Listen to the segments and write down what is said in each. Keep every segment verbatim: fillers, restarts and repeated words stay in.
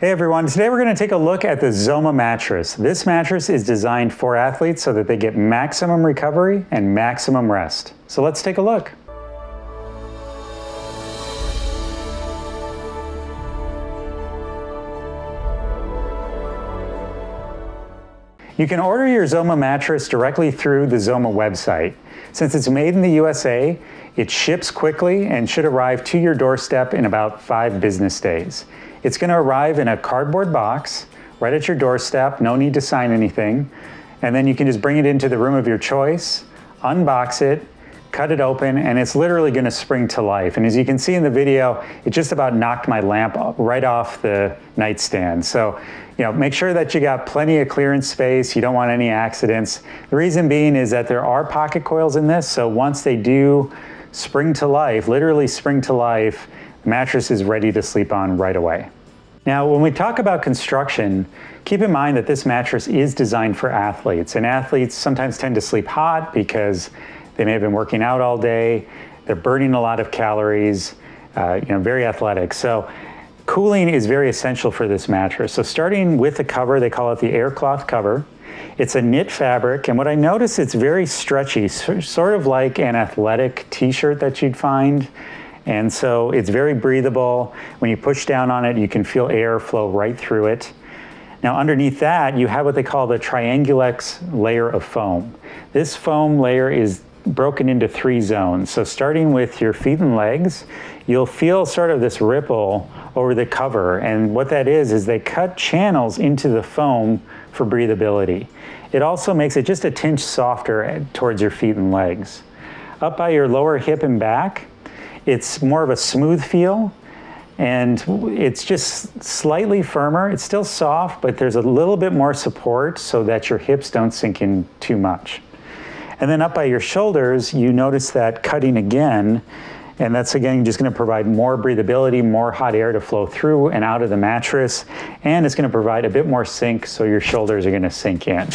Hey everyone, today we're gonna take a look at the Zoma mattress. This mattress is designed for athletes so that they get maximum recovery and maximum rest. So let's take a look. You can order your Zoma mattress directly through the Zoma website. Since it's made in the U S A, it ships quickly and should arrive to your doorstep in about five business days. It's gonna arrive in a cardboard box right at your doorstep, no need to sign anything, and then you can just bring it into the room of your choice, unbox it, cut it open, and it's literally gonna spring to life. And as you can see in the video, it just about knocked my lamp right off the nightstand. So, you know, make sure that you got plenty of clearance space. You don't want any accidents. The reason being is that there are pocket coils in this, so once they do spring to life, literally spring to life, the mattress is ready to sleep on right away. Now, when we talk about construction, keep in mind that this mattress is designed for athletes, and athletes sometimes tend to sleep hot because they may have been working out all day, they're burning a lot of calories, uh, you know, very athletic. So cooling is very essential for this mattress. So starting with the cover, they call it the aircloth cover. It's a knit fabric, and what I notice, it's very stretchy, sort of like an athletic t-shirt that you'd find. And so it's very breathable. When you push down on it, you can feel air flow right through it. Now underneath that, you have what they call the Triangulex layer of foam. This foam layer is broken into three zones. So starting with your feet and legs, you'll feel sort of this ripple over the cover. And what that is, is they cut channels into the foam for breathability. It also makes it just a tinge softer towards your feet and legs. Up by your lower hip and back, it's more of a smooth feel, and it's just slightly firmer. It's still soft, but there's a little bit more support so that your hips don't sink in too much. And then up by your shoulders, you notice that cutting again, and that's again just gonna provide more breathability, more hot air to flow through and out of the mattress, and it's gonna provide a bit more sink, so your shoulders are gonna sink in.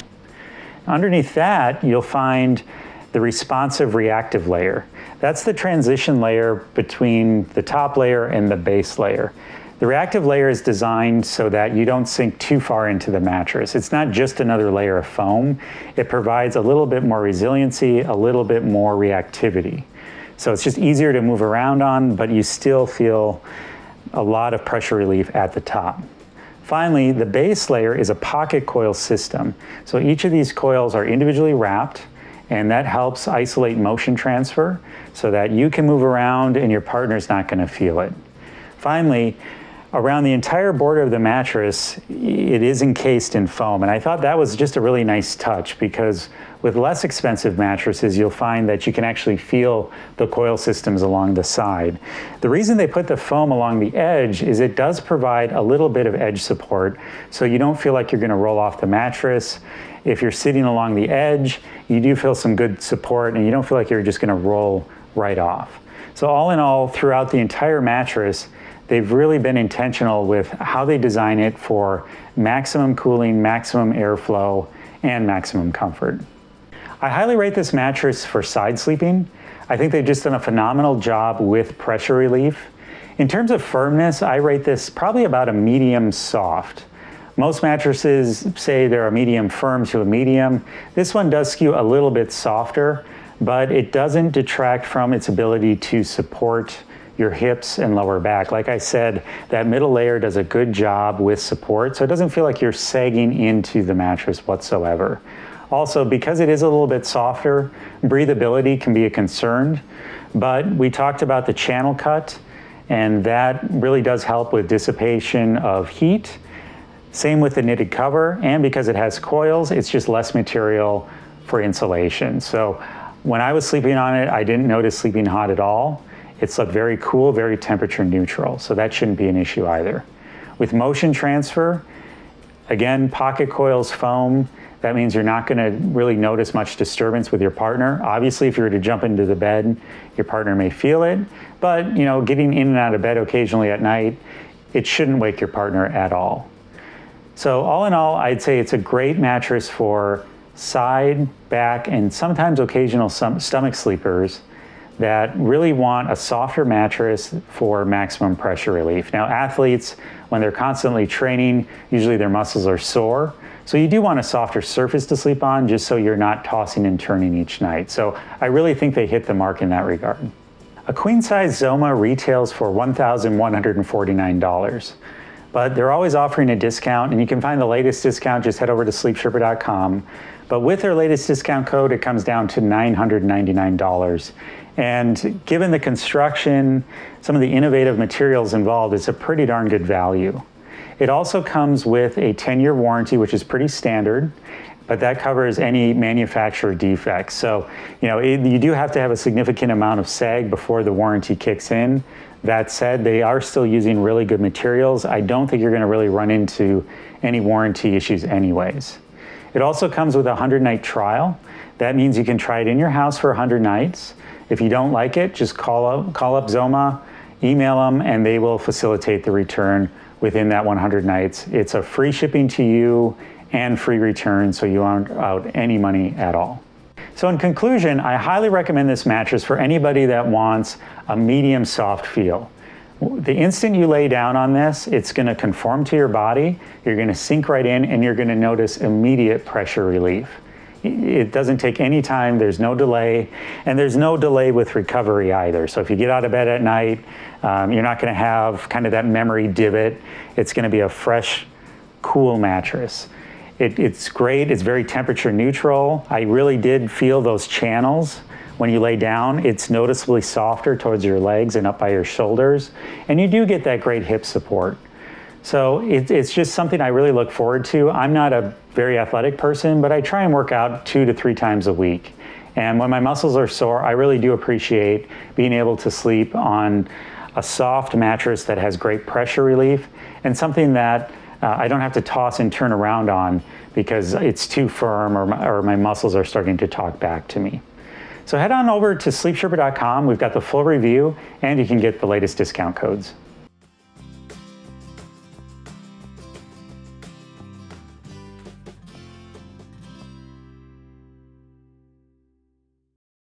Underneath that, you'll find the responsive reactive layer. That's the transition layer between the top layer and the base layer. The reactive layer is designed so that you don't sink too far into the mattress. It's not just another layer of foam. It provides a little bit more resiliency, a little bit more reactivity. So it's just easier to move around on, but you still feel a lot of pressure relief at the top. Finally, the base layer is a pocket coil system. So each of these coils are individually wrapped, and that helps isolate motion transfer so that you can move around and your partner's not gonna feel it. Finally, around the entire border of the mattress, it is encased in foam. And I thought that was just a really nice touch, because with less expensive mattresses, you'll find that you can actually feel the coil systems along the side. The reason they put the foam along the edge is it does provide a little bit of edge support, so you don't feel like you're gonna roll off the mattress. If you're sitting along the edge, you do feel some good support, and you don't feel like you're just gonna roll right off. So all in all, throughout the entire mattress, they've really been intentional with how they design it for maximum cooling, maximum airflow, and maximum comfort. I highly rate this mattress for side sleeping. I think they've just done a phenomenal job with pressure relief. In terms of firmness, I rate this probably about a medium soft. Most mattresses say they're a medium firm to a medium. This one does skew a little bit softer, but it doesn't detract from its ability to support your hips and lower back. Like I said, that middle layer does a good job with support, so it doesn't feel like you're sagging into the mattress whatsoever. Also, because it is a little bit softer, breathability can be a concern, but we talked about the channel cut, and that really does help with dissipation of heat. Same with the knitted cover, and because it has coils, it's just less material for insulation. So when I was sleeping on it, I didn't notice sleeping hot at all. It slept very cool, very temperature neutral, so that shouldn't be an issue either. With motion transfer, again, pocket coils, foam, that means you're not gonna really notice much disturbance with your partner. Obviously, if you were to jump into the bed, your partner may feel it, but you know, getting in and out of bed occasionally at night, it shouldn't wake your partner at all. So all in all, I'd say it's a great mattress for side, back, and sometimes occasional stomach sleepers that really want a softer mattress for maximum pressure relief. Now athletes When they're constantly training, usually their muscles are sore. So you do want a softer surface to sleep on, just so you're not tossing and turning each night. So I really think they hit the mark in that regard. A queen size Zoma retails for one thousand one hundred forty-nine dollars, but they're always offering a discount, and you can find the latest discount, just head over to sleep sherpa dot com. But with their latest discount code, it comes down to nine hundred ninety-nine dollars. And given the construction, some of the innovative materials involved, it's a pretty darn good value. It also comes with a ten year warranty, which is pretty standard, but that covers any manufacturer defects. So, you know, it, you do have to have a significant amount of sag before the warranty kicks in. That said, they are still using really good materials. I don't think you're gonna really run into any warranty issues anyways. It also comes with a hundred night trial. That means you can try it in your house for one hundred nights. If you don't like it, just call up, call up Zoma, email them, and they will facilitate the return within that one hundred nights. It's a free shipping to you and free return, so you aren't out any money at all. So in conclusion, I highly recommend this mattress for anybody that wants a medium soft feel. The instant you lay down on this, it's gonna conform to your body, you're gonna sink right in, and you're gonna notice immediate pressure relief. It doesn't take any time, there's no delay, and there's no delay with recovery either. So if you get out of bed at night, um, you're not gonna have kind of that memory divot. It's gonna be a fresh, cool mattress. It, it's great, it's very temperature neutral. I really did feel those channels when you lay down. It's noticeably softer towards your legs and up by your shoulders, and you do get that great hip support. So it, it's just something I really look forward to. I'm not a very athletic person, but I try and work out two to three times a week. And when my muscles are sore, I really do appreciate being able to sleep on a soft mattress that has great pressure relief and something that uh, I don't have to toss and turn around on because it's too firm or my, or my muscles are starting to talk back to me. So head on over to sleep sherpa dot com. We've got the full review and you can get the latest discount codes.